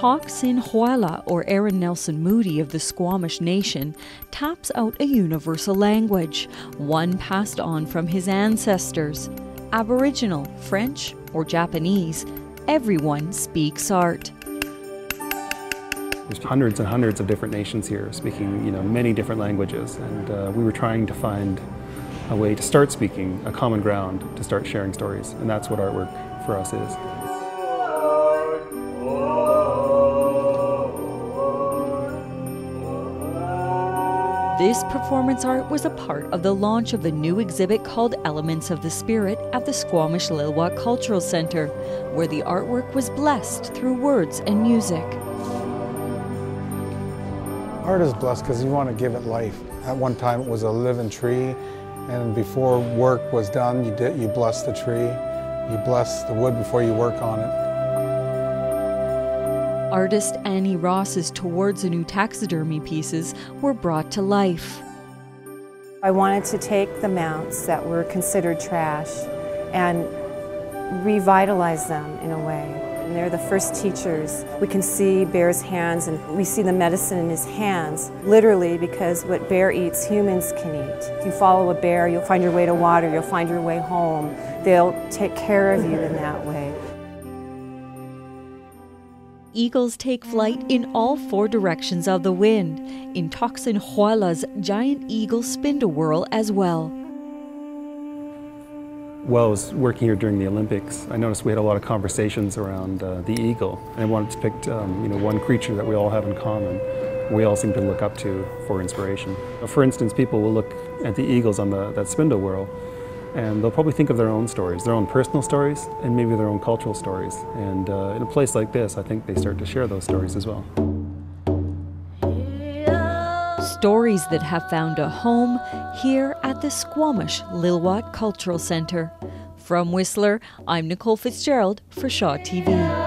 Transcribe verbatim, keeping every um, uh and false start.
Sin Xwala, or Aaron Nelson-Moody of the Squamish Nation, taps out a universal language, one passed on from his ancestors. Aboriginal, French or Japanese, everyone speaks art. There's hundreds and hundreds of different nations here speaking, you know, many different languages, and uh, we were trying to find a way to start speaking a common ground, to start sharing stories, and that's what artwork for us is. This performance art was a part of the launch of the new exhibit called Elements of the Spirit at the Squamish Lil'wat Cultural Centre, where the artwork was blessed through words and music. Art is blessed because you want to give it life. At one time it was a living tree, and before work was done, you did, you blessed the tree. You bless the wood before you work on it. Artist Annie Ross's Towards a New Taxidermy pieces were brought to life. I wanted to take the mounts that were considered trash and revitalize them in a way. And they're the first teachers. We can see Bear's hands, and we see the medicine in his hands, literally, because what Bear eats, humans can eat. If you follow a bear, you'll find your way to water, you'll find your way home. They'll take care of you in that way. Eagles take flight in all four directions of the wind, in Sin Xwala's giant eagle spindle-whirl as well. While I was working here during the Olympics, I noticed we had a lot of conversations around uh, the eagle, and I wanted to pick um, you know, one creature that we all have in common, we all seem to look up to for inspiration. For instance, people will look at the eagles on the, that spindle-whirl, and they'll probably think of their own stories, their own personal stories, and maybe their own cultural stories. And uh, in a place like this, I think they start to share those stories as well. Stories that have found a home here at the Squamish Lil'wat Cultural Centre. From Whistler, I'm Nicole Fitzgerald for Shaw T V.